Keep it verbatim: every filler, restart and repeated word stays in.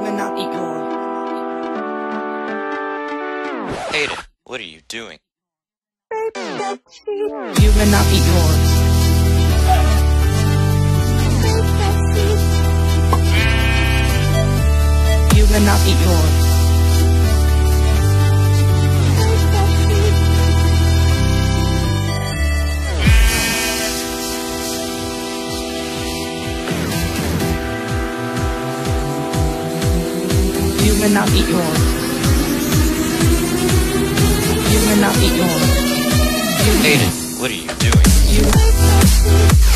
without Igor. Aiden, what are you doing? You will not be yours. You will not be yours. You will not be yours. You will not be yours. Aiden, what are you doing? You